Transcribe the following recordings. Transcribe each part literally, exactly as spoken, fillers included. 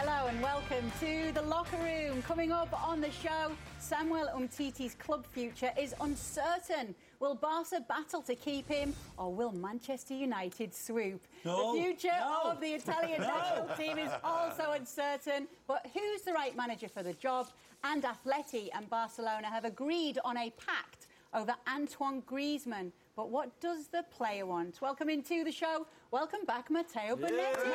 Hello and welcome to The Locker Room. Coming up on the show, Samuel Umtiti's club future is uncertain. Will Barca battle to keep him or will Manchester United swoop? No, the future no. of the Italian no. national team is also uncertain, but who's the right manager for the job? And Atleti and Barcelona have agreed on a pact over Antoine Griezmann. But what does the player want? Welcome into the show. Welcome back, Matteo Bonetti.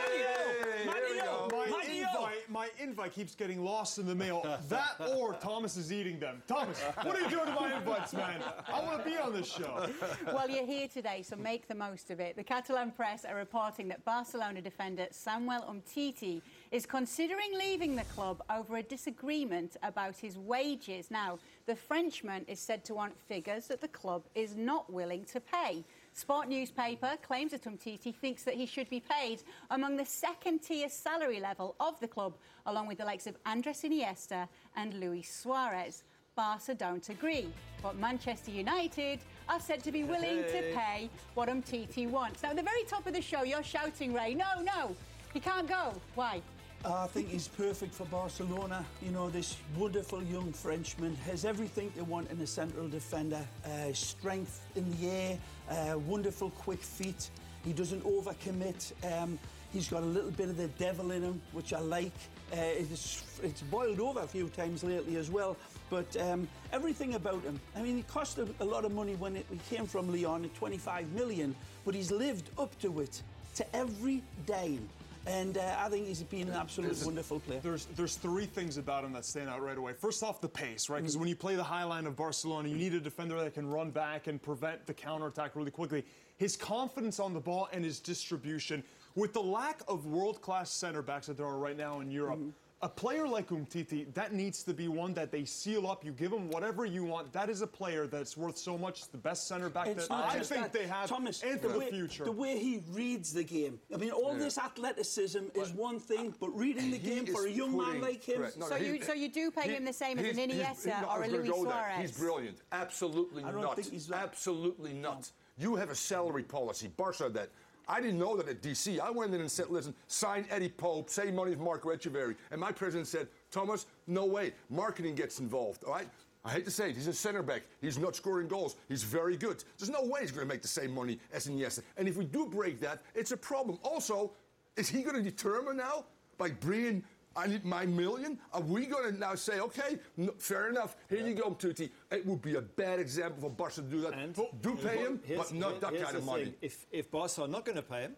Matteo! Matteo! My invite, my invite keeps getting lost in the mail. That or Thomas is eating them. Thomas, what are you doing to my invites, man? I want to be on this show. Well, you're here today, so make the most of it. The Catalan press are reporting that Barcelona defender Samuel Umtiti is considering leaving the club over a disagreement about his wages. Now, the Frenchman is said to want figures that the club is not willing to to pay. Sport newspaper claims that Umtiti thinks that he should be paid among the second-tier salary level of the club, along with the likes of Andres Iniesta and Luis Suarez. Barca don't agree, but Manchester United are said to be willing hey. to pay what Umtiti wants. Now, at the very top of the show, you're shouting, Ray, no, no, he can't go. Why? I think he's perfect for Barcelona. You know, this wonderful young Frenchman has everything they want in a central defender. Uh, strength in the air, uh, wonderful quick feet. He doesn't overcommit. Um, he's got a little bit of the devil in him, which I like. Uh, it's, it's boiled over a few times lately as well. But um, everything about him. I mean, he cost a, a lot of money when it, he came from Lyon at twenty-five million, but he's lived up to it, to every dime. And uh, I think he's been an absolute there's, wonderful player. There's there's three things about him that stand out right away. First off, the pace, right? Because mm. when you play the high line of Barcelona, you need a defender that can run back and prevent the counterattack really quickly. His confidence on the ball and his distribution. With the lack of world-class center backs that there are right now in Europe, mm. a player like Umtiti, that needs to be one that they seal up. You give him whatever you want. That is a player that's worth so much. It's the best centre back that I think that. they have, Thomas, and for the, the way, future. The way he reads the game. I mean, all yeah. this athleticism but, is one thing, but reading the game for a young putting, man like him. No, so, he, you, so you do pay he, him the same as an Iniesta or a Luis Suarez? He's brilliant. Absolutely I don't not. Think he's right. Absolutely not. No. You have a salary policy. Barca that. I didn't know that at D C. I went in and said, listen, sign Eddie Pope, save money for Marco Echeverri. And my president said, Thomas, no way. Marketing gets involved, all right? I hate to say it, he's a center back. He's not scoring goals. He's very good. There's no way he's going to make the same money as Iniesta. And if we do break that, it's a problem. Also, is he going to determine now by bringing... I need my million? Are we going to now say, okay, no, fair enough, here yeah. you go, Umtiti. It would be a bad example for Barca to do that. And do pay him, but not that kind of money. Thing. If, if Barca are not going to pay him,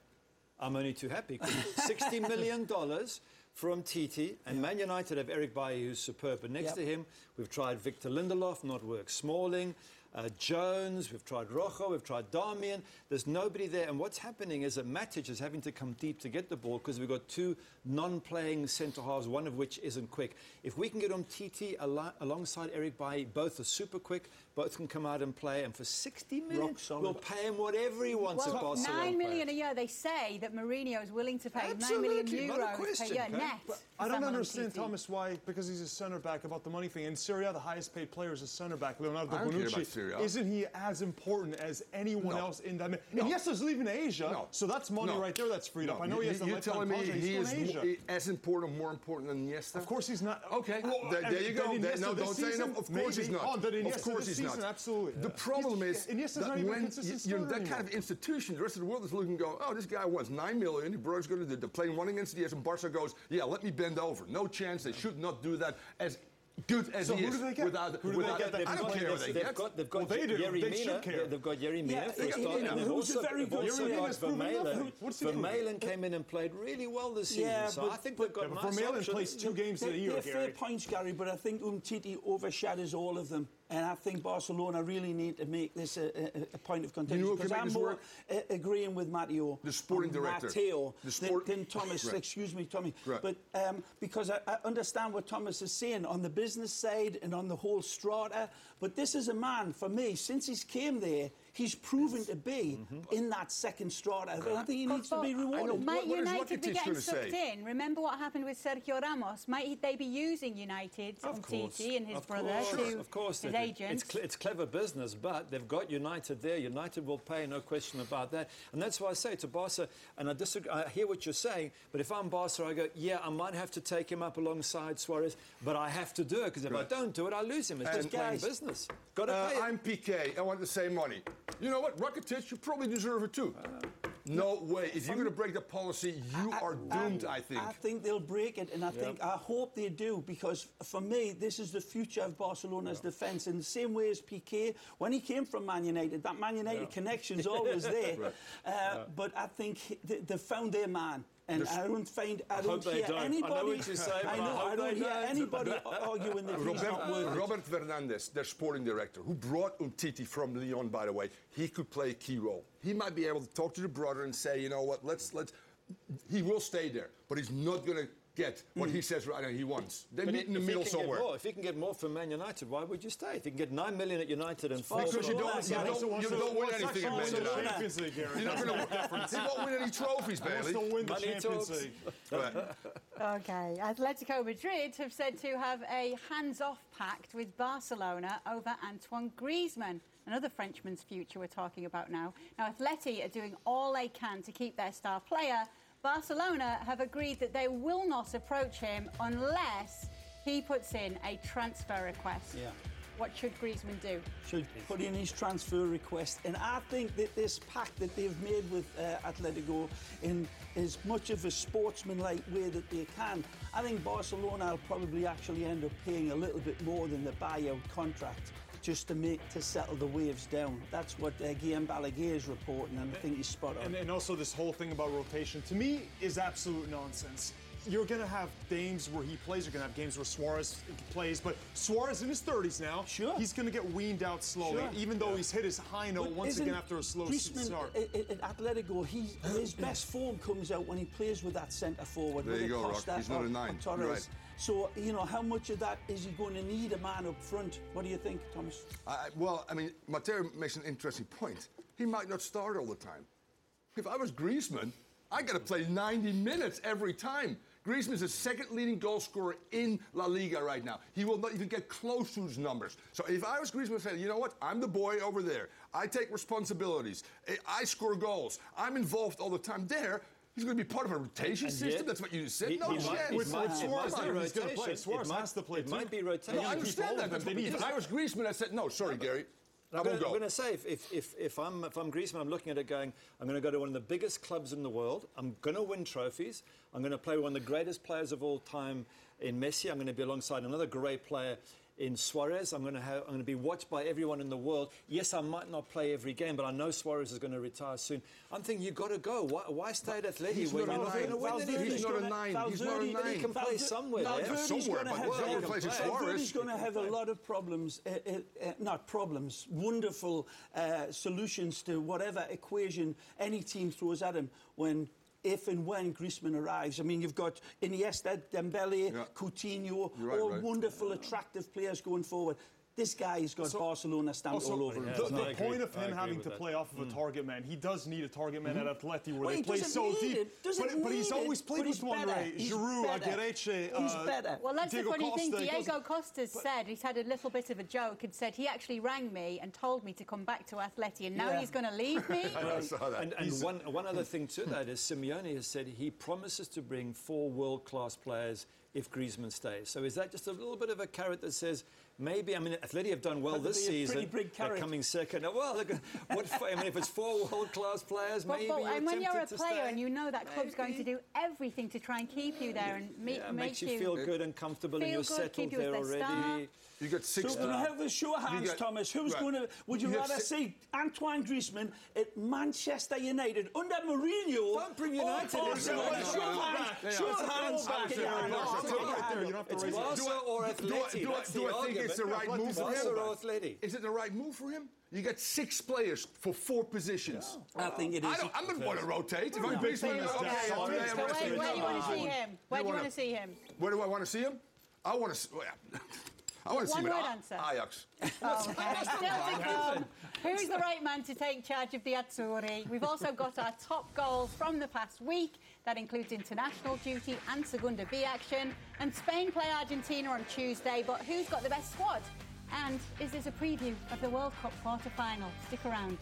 I'm only too happy. sixty million dollars from Umtiti, and yeah. Man United have Eric Bailly, who's superb. But next yep. to him, we've tried Victor Lindelof, not work. Smalling, uh, Jones, we've tried Rojo, we've tried Darmian. There's nobody there. And what's happening is that Matic is having to come deep to get the ball because we've got two non-playing centre-halves, one of which isn't quick. If we can get Umtiti al- alongside Eric Bailly, both are super quick, both can come out and play. And for sixty million, we'll pay him whatever he wants well, at Barcelona. nine million a year. They say that Mourinho is willing to pay Absolutely. nine million euros per year. Okay. But I don't understand, Thomas, why, because he's a centre-back, about the money thing. In Serie A, the highest-paid player is a centre-back, Leonardo Bonucci. Isn't he as important as anyone no. else in that? No. Iniesta's leaving Asia, no. so that's money no. right there that's freed no. up. I know he has a lifetime contract. You're telling me he is Asia. as important, more important than Iniesta? Of course he's not. Okay, well, there, there you go. That, no, don't season, say no. Of course maybe. he's not. Oh, that Iniesta of course he's season, not. Absolutely. The yeah. problem he's, is that when you're that kind of institution, the rest of the world is looking and going, oh, this guy wants nine million dollars, he bro's going to play one against Iniesta, and Barca goes, yeah, let me bend over. No chance. They should not do that. As good as so he who is, do they get? Without, who do without, they get? I don't care. They they've, got, they've got. Well, they do. Yerry they Mina. should care. They've got Yerry Mina. Yeah, for they got start, Mina. Who's also, a very good Vermeulen. Vermeulen came in and played really well this season. Yeah, so but, I think they've got. Yeah, Vermeulen plays two games in a year. They're fair points, Gary, but I think Umtiti overshadows all of them. And I think Barcelona really need to make this a, a, a point of contention. You know, because I'm more a, agreeing with Matteo, the sporting director, Matteo, the sport- than, than Thomas. Right. Excuse me, Tommy. Right. But um, because I, I understand what Thomas is saying on the business side and on the whole strata. But this is a man, for me, since he's came there, he's proven yes. to be mm-hmm. in that second strata. But I think he needs but, to be rewarded. Might what, United what is be getting sucked say? in? Remember what happened with Sergio Ramos? Might they be using United's Umtiti and his of brother course. to of course his agents? It's, cl it's clever business, but they've got United there. United will pay, no question about that. And that's why I say to Barca, and I disagree, I hear what you're saying, but if I'm Barca, I go, yeah, I might have to take him up alongside Suarez, but I have to do it, because if right. I don't do it, I lose him. It's and just plain business. Got to uh, pay it. I'm Piqué. I want the same money. You know what, Rakitic, you probably deserve it too. Uh, no way. If you're going to break the policy, you I, are doomed, I, I think. I think they'll break it, and I yep. think I hope they do, because for me, this is the future of Barcelona's yep. defence. In the same way as Piqué, when he came from Man United, that Man United yep. connection's always there. right. uh, yep. But I think they found their man. And I don't find I, I don't hear don't. anybody. I know what you say, but I, know, I, I don't hear don't. anybody arguing that Robert, he's not worth. Robert Fernandez, their sporting director, who brought Umtiti from Lyon, by the way, he could play a key role. He might be able to talk to the brother and say, you know what, let's let's. He will stay there, but he's not going to get what mm. he says right now he wants. They meet in the middle somewhere. More, if he can get more from Man United, why would you stay? If he can get nine million at United and four, because you don't, you don't, you don't win anything at Man United. You're not going to. He won't win any trophies, Bailey. Won't win the Champions League. Okay, Atletico Madrid have said to have a hands-off pact with Barcelona over Antoine Griezmann. Another Frenchman's future we're talking about now. Now, Atleti are doing all they can to keep their star player. Barcelona have agreed that they will not approach him unless he puts in a transfer request. Yeah. What should Griezmann do? Should put in his transfer request. And I think that this pact that they've made with uh, Atletico in as much of a sportsmanlike way that they can, I think Barcelona will probably actually end up paying a little bit more than the buyout contract, just to make to settle the waves down. That's what uh, Guillaume Balaguer is reporting, and I think he's spot on. And, and also this whole thing about rotation, to me, is absolute nonsense. You're going to have games where he plays, you're going to have games where Suarez plays, but Suarez in his thirties now, sure. he's going to get weaned out slowly, sure. even though yeah. he's hit his high note but once again after a slow Griezmann start. At Atletico, he, his best form comes out when he plays with that centre-forward. There you go, Rock. He's not a nine. Right. So, you know, how much of that is he going to need a man up front? What do you think, Thomas? Uh, well, I mean, Mateo makes an interesting point. He might not start all the time. If I was Griezmann, I got to play ninety minutes every time. Griezmann is the second leading goal scorer in La Liga right now. He will not even get close to his numbers. So if I was Griezmann, I'd say, you know what? I'm the boy over there. I take responsibilities. I score goals. I'm involved all the time there. He's going to be part of a rotation and system. Yet, That's what you said. He, no he chance. Might, with Suarez, he's going to play. Suarez has to play. It might be rotation. No, I understand that. That's what, if I was Griezmann, I said, no, sorry, Gary. I'm going to say, if, if, if, if, I'm, if I'm Griezmann, I'm looking at it going, I'm going to go to one of the biggest clubs in the world. I'm going to win trophies. I'm going to play one of the greatest players of all time in Messi. I'm going to be alongside another great player in Suarez. I'm going to have, I'm going to be watched by everyone in the world. Yes, I might not play every game, but I know Suarez is going to retire soon. I'm thinking, you've got to go. Why, why stay at Atleti when you're not going to win anything? He's not a nine. He's not a nine. He can play somewhere. Somewhere, but well, he plays Suarez. He's going to have a lot of problems, uh, uh, not problems, wonderful uh, solutions to whatever equation any team throws at him when. If and when Griezmann arrives. I mean, you've got Iniesta, Dembele, yeah. Coutinho, right, all right. wonderful, attractive players going forward. This guy has got so, Barcelona stamped all over him. Yeah, the no, the point of him having to that. play off of a mm. target man, he does need a target man mm. at Atleti where well, they play so deep. It, but, but he's always it, played with one Ray, Giroud, Aguirreche, uh, He's better. Well, that's Diego the funny Costa. thing. Diego Costa said, he's had a little bit of a joke and said, he actually rang me and told me to come back to Atleti and now yeah. he's going to leave me. I saw that. And, and one, one other thing to that is Simeone has said he promises to bring four world-class players if Griezmann stays. So is that just a little bit of a carrot that says, maybe, I mean, Atleti have done well this season. They're coming second. Well, look, what, I mean, if it's four world-class players, maybe you're tempted to stay. And when you're a player and you know that club's going to do everything to try and keep you there and make you... makes you feel good and comfortable and you're settled there already. You got six... So, have a show of hands, Thomas. Who's going to... Would you rather see Antoine Griezmann at Manchester United under Mourinho... Don't bring United in. Show of hands back at There, you don't have to raise it. Do I, or do, do, I, do, I, do I think it's the right move for him? Is it the right move for him? You get six players for four positions. Yeah. I think it is. I don't, I'm going to want to rotate. If I'm basement, okay. So where, where, where do you want to see him? Where do you want to see him? Where do I want to see him? I want to. I want to see him. One word answer. Ajax. Still to come. Who's the right man to take charge of the Azzurri? We've also got our top goals from the past week. That includes international duty and Segunda B action. And Spain play Argentina on Tuesday. But who's got the best squad? And is this a preview of the World Cup quarter-final? Stick around.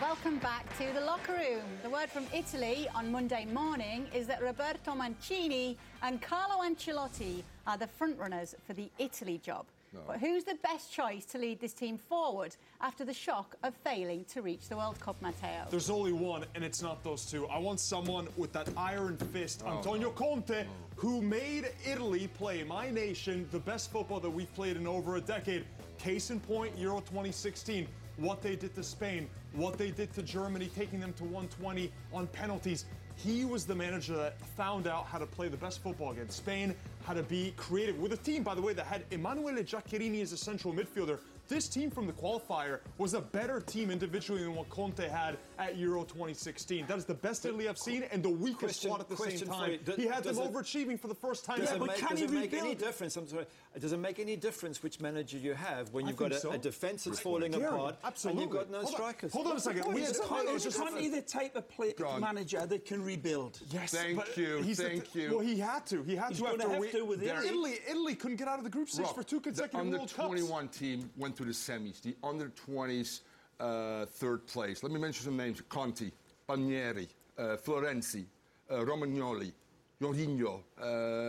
Welcome back to The Locker Room. The word from Italy on Monday morning is that Roberto Mancini and Carlo Ancelotti are the front-runners for the Italy job. No. But who's the best choice to lead this team forward after the shock of failing to reach the World Cup, Matteo? There's only one, and it's not those two. I want someone with that iron fist, oh, Antonio Conte, no. who made Italy play, my nation, the best football that we've played in over a decade. Case in point, Euro twenty sixteen. What they did to Spain, what they did to Germany, taking them to one twenty on penalties. He was the manager that found out how to play the best football against Spain, how to be creative. With a team, by the way, that had Emanuele Giaccherini as a central midfielder, this team from the qualifier was a better team individually than what Conte had at Euro twenty sixteen. That is the best Italy I've seen and the weakest question, squad at the same time. Do, he had them it, overachieving for the first time. Does yeah, it but make, can does he it make any difference? I'm sorry. Does it make any difference which manager you have when you've I got a, so. a defence that's falling yeah, apart absolutely. and you've got no hold strikers? On, hold on a second. We can't either take a play, manager that can rebuild. Yes, thank but you. He's thank a, you. Well, he had to. He had he's to after have we, to with Italy. Italy. Italy couldn't get out of the group stage for two consecutive World Cups. The under twenty-one team went to the semis, the under twenties uh, third place. Let me mention some names. Conti, Palmieri, uh, Florenzi, uh, Romagnoli, Jorginho, uh,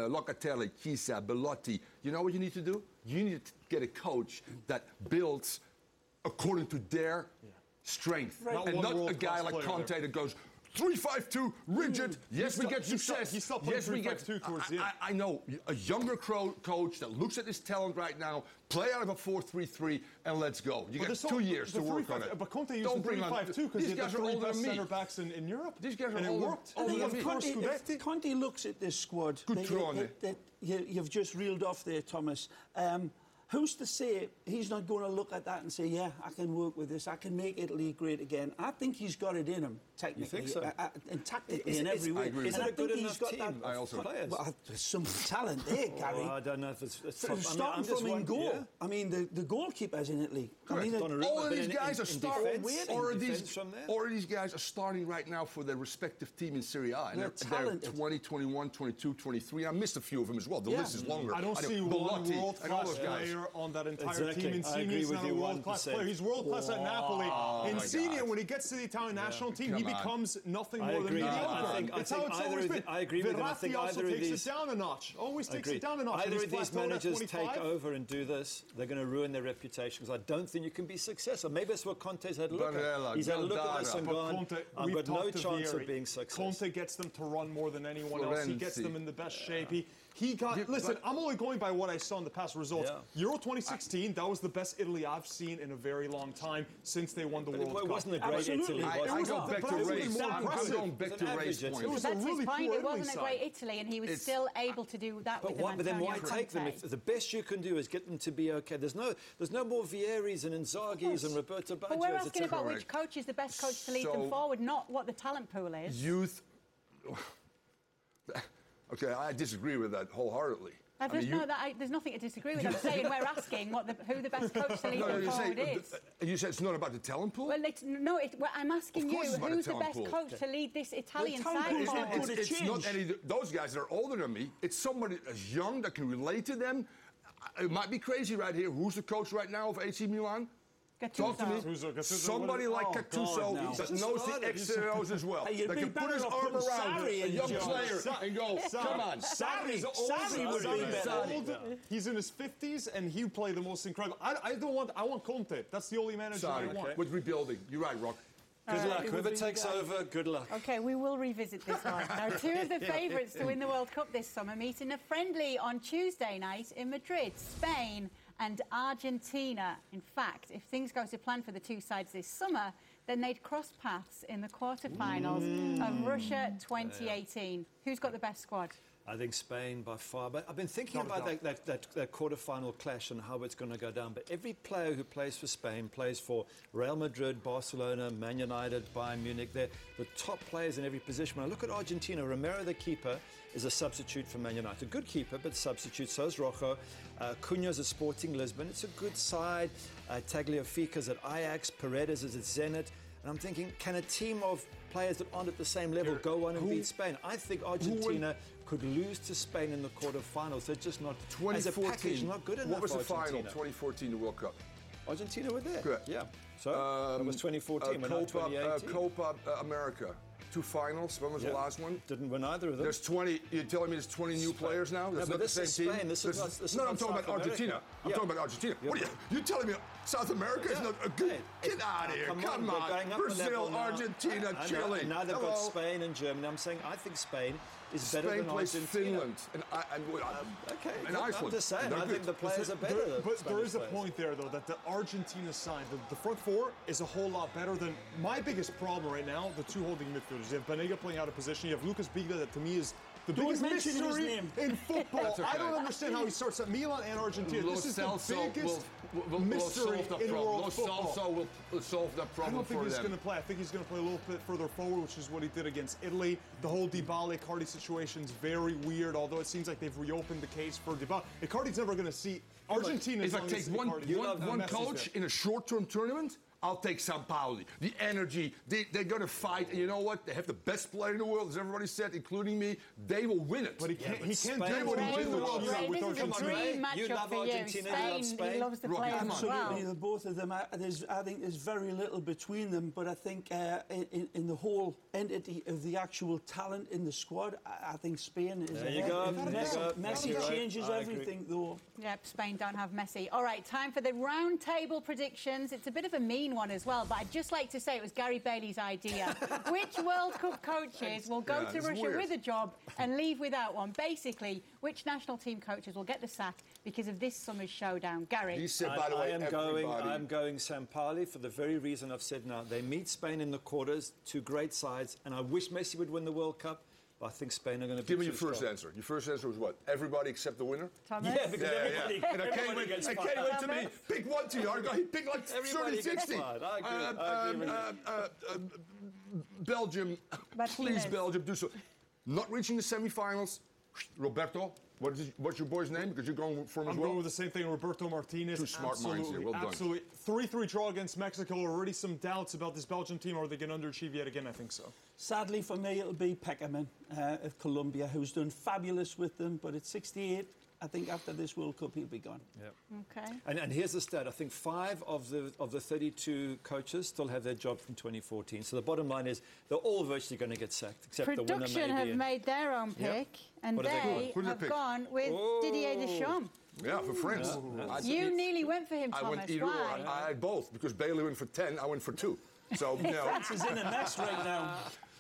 Locatelli, Chiesa, Belotti. You know what you need to do? You need to get a coach that builds according to their yeah. strength. Right. Not and not a guy like Conte there. that goes three five two, rigid. Mm. Yes, you we stop, get success. You stop, you stop yes, we get two towards the end. I, I know a younger crow coach that looks at his talent right now, play out of a four three three, and let's go. You got two years to work on it. But Conte used the three five two because these guys are older than me. Centre backs in, in Europe. These guys are and older. It worked. Conte, if Conte looks at this squad that you've just reeled off there, Thomas. Um, Who's to say he's not going to look at that and say, yeah, I can work with this. I can make Italy great again. I think he's got it in him, technically. You think so? I, I, and tactically it's, in every way. Is it a good enough team? That, I also players. Well, there's some talent there, Gary. Oh, I don't know if it's... it's so starting I mean, from in goal. Yeah. I mean, the, the goalkeepers in Italy. I mean, all of these guys in, are starting... Or, or these guys are starting right now for their respective team in Serie A. And they're, they're twenty, twenty-one, twenty-two, twenty-three. I missed a few of them as well. The yeah. list is longer. I don't I see one world-class player on that entire exactly. team. Insignia's not a world-class player. He's world-class at Napoli. Oh, Insigne, when he gets to the Italian yeah. national team, Come he becomes on. nothing more than mediocre. I think, I That's think how it's always been. I agree Verratti with him. I also takes these... it down a notch. Always takes it down a notch. Either of these managers take over and do this, they're going to ruin their reputation because I don't think you can be successful. Maybe that's what Conte's had a look Barella, at. He's had a look at this and gone, I've got no chance of being successful. Conte gets them to run more than anyone else. He gets them in the best shape. He got... Listen, I'm only going by what I saw in the past results. Euro twenty sixteen, that was the best Italy I've seen in a very long time since they won the but World Cup. It wasn't a great Absolutely. Italy. I, I was go back to Ray's point. I'm going back to Ray's point. It was a really poor Italy. It wasn't a great Italy, and he was it's, still able to do that but with what, But then why take them? If the best you can do is get them to be okay. There's no there's no more Vieri's and Inzaghi's and Roberto Baggio's. But we're asking about correct. which coach is the best coach to lead so, them forward, not what the talent pool is. Youth... Okay, I disagree with that wholeheartedly. I've I mean, you, no, that I, there's nothing to disagree with. I'm saying we're asking what the, who the best coach to lead no, them forward saying, is. You said it's not about the talent pool? Well, it's, no, it, well, I'm asking you who's the best pool. coach to lead this Italian side forward. It's, it's not any... Those guys that are older than me. It's somebody as young that can relate to them. It might be crazy right here. Who's the coach right now of A C Milan? Gattuso. Talk to me. Gattuso, Gattuso, Somebody is, like oh, Gattuso no. that knows started. the X's and O's as well. Hey, that can put his arm around Sarri a young player Sa- and go, Sa- come on. Sarri, Sarri would be better. Old. He's in his fifties and he'll play the most incredible. I, I don't want, I want Conte. That's the only manager Sarri. I want. Okay. With rebuilding. You're right, Rock. Good uh, luck. Whoever takes good. over, good luck. OK, we will revisit this one. Now, two of the favourites to win the World Cup this summer meet in a friendly on Tuesday night in Madrid, Spain and Argentina. In fact, if things go to plan for the two sides this summer, then they'd cross paths in the quarterfinals mm. of Russia twenty eighteen. Yeah. Who's got the best squad? I think Spain by far. But I've been thinking not about that, that, that, that quarter-final clash and how it's going to go down. But every player who plays for Spain plays for Real Madrid, Barcelona, Man United, Bayern Munich. They're the top players in every position. When I look at Argentina, Romero, the keeper, is a substitute for Man United. A good keeper, but substitute. So is Rojo. Uh, Cunha's at Sporting Lisbon. It's a good side. Uh, Tagliafico's at Ajax. Paredes is at Zenit. And I'm thinking, can a team of players that aren't at the same level go on and who, beat Spain? I think Argentina could lose to Spain in the quarterfinals. They're just not, as a package, not good enough. What was the final, twenty fourteen, the World Cup? Argentina were there. Correct. Yeah. So, um, it was twenty fourteen, uh, Copa, uh, Copa America. Two finals. When was yeah. the last one? Didn't win either of them. There's twenty. You're telling me there's twenty new Spain. players now? That's no, not but this the same is Spain. Team? This is not, this no, is no I'm talking South about America. Argentina. I'm yeah. talking about Argentina. Yeah. What are you? You're telling me South America yeah. is not a good? Hey, get out of here! Come, come on, on. Brazil, Argentina, I, I Chile. Now they've Hello. got Spain and Germany. I'm saying I think Spain is better Spain than Argentina. Spain plays Finland and, I, and, um, okay. and Iceland. I'm just saying. I good. think the players are better. There, but there is a point there though that the Argentina side, the front four, is a whole lot better than my biggest problem right now. The two holding midfielders. You have Banega playing out of position. You have Lucas Biga, that to me is the biggest mystery in football. Okay. I don't understand how he starts at Milan and Argentina. Lo this is Celso the biggest will, will, will mystery solve in world Lo football. Celso will solve that problem. I don't think for he's them. going to play. I think he's going to play a little bit further forward, which is what he did against Italy. The whole Dybala Icardi situation is very weird. Although it seems like they've reopened the case for Dybala. Icardi's never going to see Argentina. It's like take one, one, one coach in a short-term tournament. I'll take Sampaoli. The energy, they, they're going to fight. And you know what? They have the best player in the world, as everybody said, including me. They will win it. But he can't win the World Cup with Argentina. You love Argentina, you love Spain. He loves the players as well. Absolutely, the both of them. I, there's, I think there's very little between them. But I think uh, in, in the whole entity of the actual talent in the squad, I, I think Spain is there you go. Messi, Messi changes everything, though. Yep, Spain don't have Messi. All right, time for the round table predictions. It's a bit of a mean one as well, but I'd just like to say it was Gary Bailey's idea. Which World Cup coaches will go yeah, to Russia weird. with a job and leave without one? Basically, which national team coaches will get the sack because of this summer's showdown? Gary, you said, by the way, I am going. I'm going Sampaoli for the very reason I've said now. They meet Spain in the quarters, two great sides, and I wish Messi would win the World Cup. I think Spain are going to be. Give me your first strong. answer. Your first answer was what? Everybody except the winner? Thomas? Yeah, because yeah, everybody, yeah. And everybody came gets fired. I came in to me, pick one to your guy. He picked like thirty sixty. I agree. Um, I agree um, uh, uh, Belgium, Martinez. please, Belgium, do so. Not reaching the semifinals. Roberto, what is, what's your boy's name? Because you're going for him I'm as well. I'm going with the same thing, Roberto Martinez. Two smart absolutely, minds here. Well done. Absolutely. three three draw against Mexico. Already some doubts about this Belgian team. Are they going to underachieve yet again? I think so. Sadly for me, it'll be Peckerman uh, of Colombia, who's done fabulous with them. But at sixty-eight, I think after this World Cup, he'll be gone. Yeah. Okay. And, and here's the stat. I think five of the of the thirty-two coaches still have their job from twenty fourteen. So the bottom line is they're all virtually going to get sacked, except Production the winner. Production have and... made their own pick, yep. and what they, they have gone with oh. Didier Deschamps. Yeah, for France. Yeah. You nearly went for him, Thomas. I went either Why? Or. I had both, because Bailey went for ten, I went for two. So no. France is in the next right now.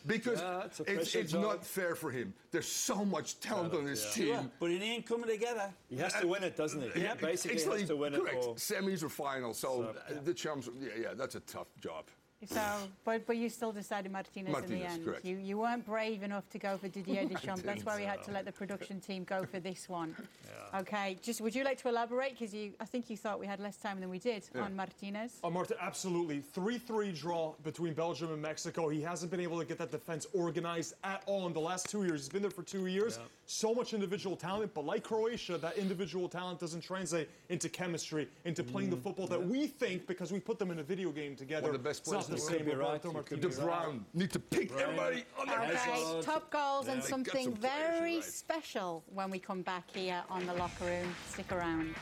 Because yeah, it's, it's not fair for him. There's so much talent on this yeah. team. Yeah, but it ain't coming together. He has and, to win it, doesn't he? Yeah, basically like, has to win correct. it. Correct, semis or finals. So, so yeah. the chums, yeah, yeah, that's a tough job. So, but but you still decided Martinez, Martinez in the end. Correct. You you weren't brave enough to go for Didier Deschamps. That's why we had to let the production team go for this one. Yeah. Okay, just would you like to elaborate? Because you, I think you thought we had less time than we did yeah. on Martinez. Oh, Martin, absolutely. three three draw between Belgium and Mexico. He hasn't been able to get that defense organized at all in the last two years. He's been there for two years. Yeah. So much individual talent, but like Croatia, that individual talent doesn't translate into chemistry, into playing mm, the football yeah. that we think because we put them in a video game together. One of the best players. The same right. De Bruyne need to pick right. everybody on their okay. Top goals yeah. and something some very right. special when we come back here on The Locker Room. Stick around.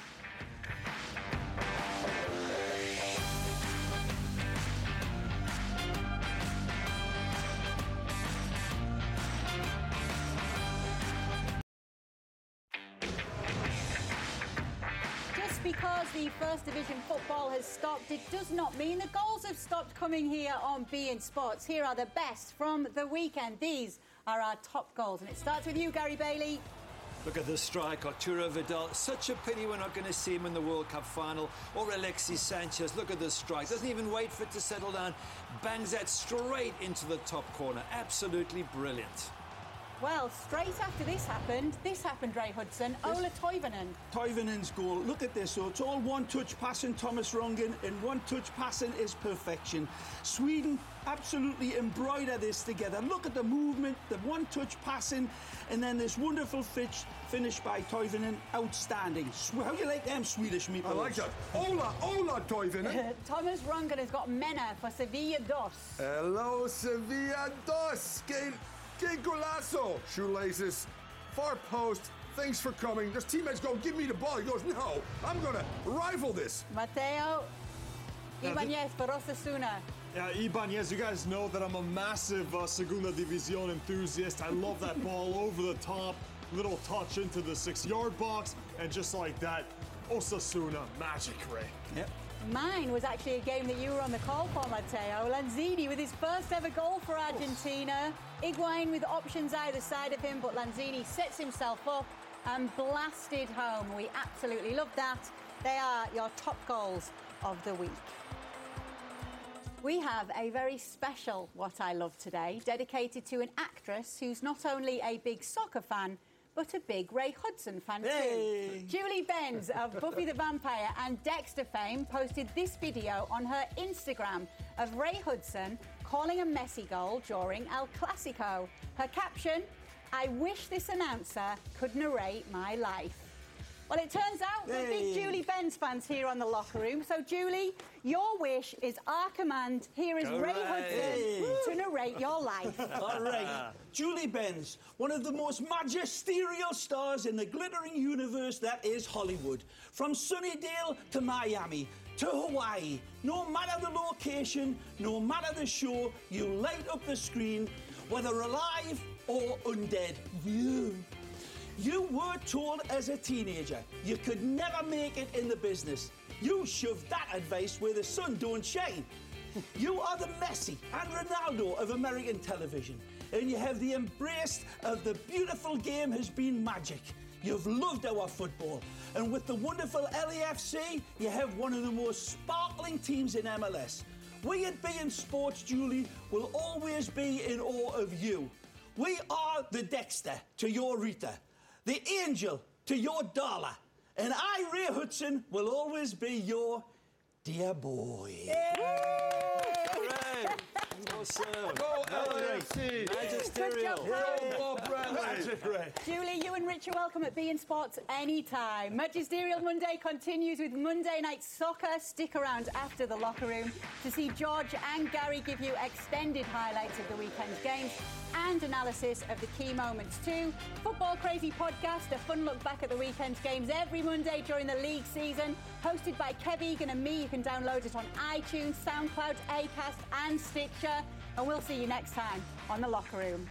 Because the First Division football has stopped, it does not mean the goals have stopped coming here on Be In Sports. Here are the best from the weekend. These are our top goals. And it starts with you, Gary Bailey. Look at this strike, Arturo Vidal. Such a pity we're not going to see him in the World Cup final. Or Alexis Sanchez. Look at this strike. Doesn't even wait for it to settle down. Bangs that straight into the top corner. Absolutely brilliant. Well, straight after this happened, this happened, Ray Hudson, this Ola Toivonen. Toivonen's goal, look at this, so it's all one-touch passing, Thomas Rongen, and one-touch passing is perfection. Sweden absolutely embroider this together. Look at the movement, the one-touch passing, and then this wonderful finish, finish by Toivonen, outstanding. How do you like them Swedish meatballs? I like that. Ola, Ola Toivonen. Thomas Rongen has got Mena for Sevilla dos. Hello, Sevilla dos. Game. Que golazo! Shoelaces, far post, thanks for coming. There's teammates go, give me the ball. He goes, no, I'm going to rival this. Mateo Ibanez for Osasuna. Yeah, Ibanez, you guys know that I'm a massive uh, Segunda División enthusiast. I love that ball over the top, little touch into the six-yard box, and just like that, Osasuna magic, Ray. Yep. Mine was actually a game that you were on the call for, Matteo. Lanzini with his first ever goal for Argentina. Higuain with options either side of him, but Lanzini sets himself up and blasted home. We absolutely love that. They are your top goals of the week. We have a very special What I Love today, dedicated to an actress who's not only a big soccer fan, but a big Ray Hudson fan hey. too. Julie Benz of Buffy the Vampire and Dexter fame posted this video on her Instagram of Ray Hudson calling a Messi goal during El Clasico. Her caption, I wish this announcer could narrate my life. Well, it turns out we're hey. big Julie Benz fans here on The Locker Room. So, Julie, your wish is our command. Here is All Ray right. Hudson hey. to narrate your life. All right. Julie Benz, one of the most magisterial stars in the glittering universe that is Hollywood. From Sunnydale to Miami to Hawaii, no matter the location, no matter the show, you light up the screen, whether alive or undead. You. You were told as a teenager you could never make it in the business. You shoved that advice where the sun don't shine. You are the Messi and Ronaldo of American television, and you have the embrace of the beautiful game has been magic. You've loved our football, and with the wonderful L A F C, you have one of the most sparkling teams in M L S. We at B M Sports, Julie, will always be in awe of you. We are the Dexter to your Rita, the angel to your Darla, and I, Ray Hudson, will always be your dear boy. Yay! All right. Awesome. Go L A F C. Magisterial. Go Bob. Julie, you and Rich are welcome at B N Sports anytime. Magisterial Monday continues with Monday Night Soccer. Stick around after The Locker Room to see George and Gary give you extended highlights of the weekend's games and analysis of the key moments too. Football Crazy Podcast, a fun look back at the weekend's games every Monday during the league season. Hosted by Kev Egan and me, you can download it on iTunes, SoundCloud, Acast and Stitcher. And we'll see you next time on The Locker Room.